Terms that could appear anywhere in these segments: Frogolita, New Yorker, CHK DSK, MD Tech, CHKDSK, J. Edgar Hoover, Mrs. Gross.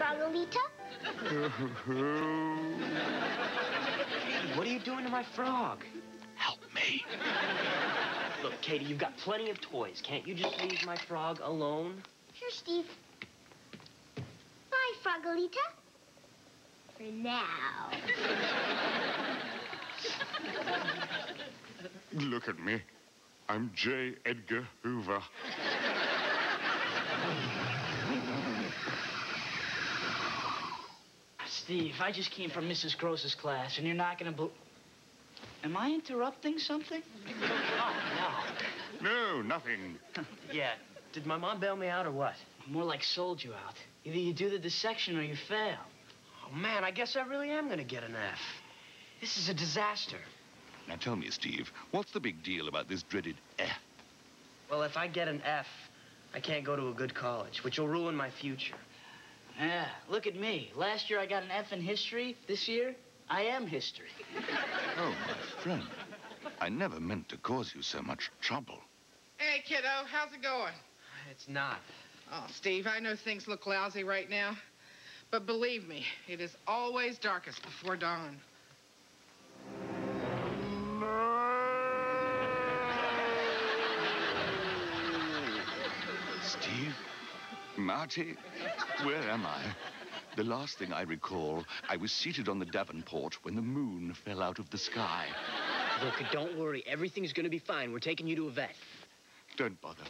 Frogolita? What are you doing to my frog? Help me. Look, Katie, you've got plenty of toys. Can't you just leave my frog alone? Sure, Steve. Bye, Frogolita. For now. Look at me. I'm J. Edgar Hoover. Steve, I just came from Mrs. Gross's class, and you're not gonna believe. Am I interrupting something? Oh, no. No, nothing. Yeah. Did my mom bail me out or what? More like sold you out. Either you do the dissection or you fail. Oh, man, I guess I really am gonna get an F. This is a disaster. Now, tell me, Steve, what's the big deal about this dreaded F? Well, if I get an F, I can't go to a good college, which will ruin my future. Yeah, look at me. Last year, I got an F in history. This year, I am history. Oh, my friend. I never meant to cause you so much trouble. Hey, kiddo, how's it going? It's not. Oh, Steve, I know things look lousy right now, but believe me, it is always darkest before dawn. Steve? Marty? Where am I? The last thing I recall, I was seated on the Davenport when the moon fell out of the sky. Look, don't worry. Everything's gonna be fine. We're taking you to a vet. Don't bother.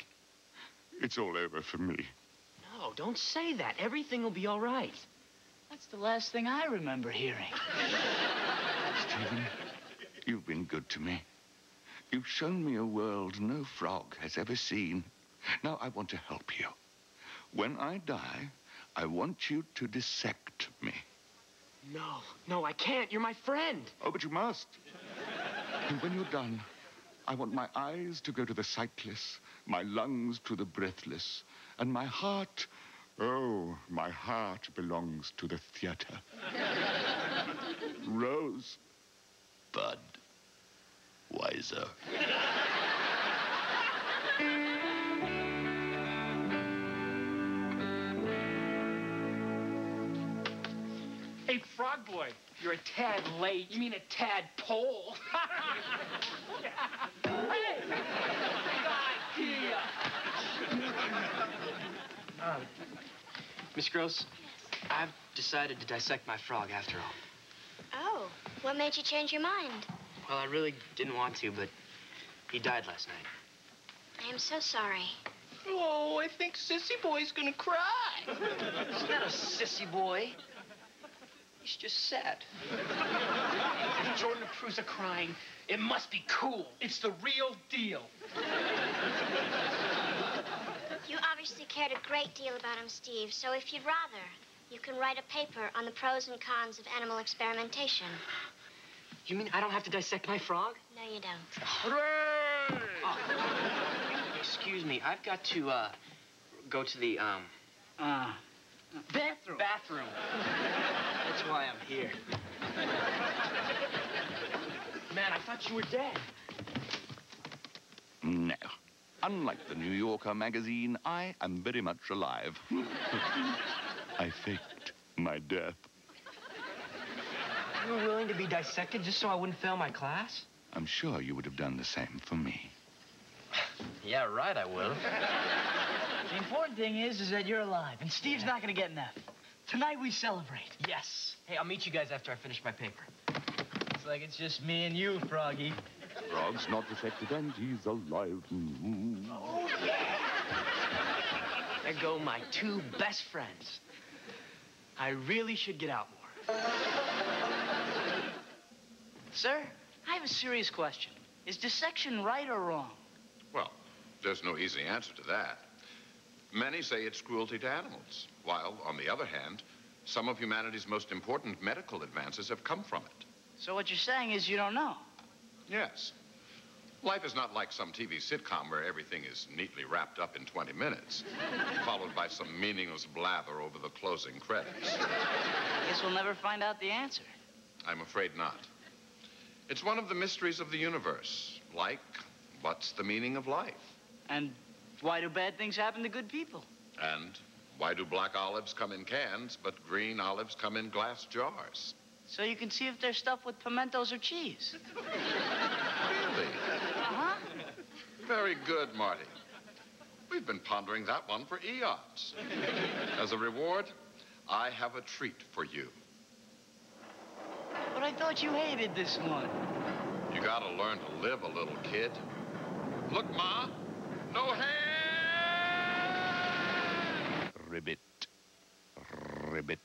It's all over for me. No, don't say that. Everything will be all right. That's the last thing I remember hearing. Stephen, you've been good to me. You've shown me a world no frog has ever seen. Now I want to help you. When I die, I want you to dissect me. No, no, I can't. You're my friend. Oh, but you must. And when you're done, I want my eyes to go to the sightless, my lungs to the breathless, and my heart, oh, my heart belongs to the theater. Rose, Bud, Wiser. Hey, Frog Boy, you're a tad late. You mean a tadpole. Hey! Good idea! Miss Gross, yes. I've decided to dissect my frog after all. Oh, what made you change your mind? Well, I really didn't want to, but he died last night. I am so sorry. Oh, I think Sissy Boy's gonna cry. He's not a sissy boy. He's just sad. If Jordan approves of crying, it must be cool. It's the real deal. You obviously cared a great deal about him, Steve, so if you'd rather, you can write a paper on the pros and cons of animal experimentation. You mean I don't have to dissect my frog? No, you don't. Hooray! Oh. Excuse me, I've got to, go to the, bathroom. Bathroom. That's why I'm here. Man, I thought you were dead. No. Unlike the New Yorker magazine, I am very much alive. I faked my death. You were willing to be dissected just so I wouldn't fail my class? I'm sure you would have done the same for me. Yeah, right, I will. The important thing is that you're alive, and Steve's not gonna get an F. Tonight we celebrate. Yes. Hey, I'll meet you guys after I finish my paper. It's like it's just me and you, Froggy. Frog's not dissected, and he's alive. Oh, yeah! There go my two best friends. I really should get out more. Sir, I have a serious question. Is dissection right or wrong? Well, there's no easy answer to that. Many say it's cruelty to animals, while, on the other hand, some of humanity's most important medical advances have come from it. So what you're saying is you don't know? Yes. Life is not like some TV sitcom where everything is neatly wrapped up in 20 minutes, followed by some meaningless blather over the closing credits. I guess we'll never find out the answer. I'm afraid not. It's one of the mysteries of the universe, like, what's the meaning of life? And why do bad things happen to good people? And Why do black olives come in cans, but green olives come in glass jars? So you can see if they're stuffed with pimentos or cheese. Really? Uh-huh. Very good, Marty. We've been pondering that one for eons. As a reward, I have a treat for you. But I thought you hated this one. You gotta learn to live a little, kid. Look, Ma, no hand! Ribbit. Ribbit.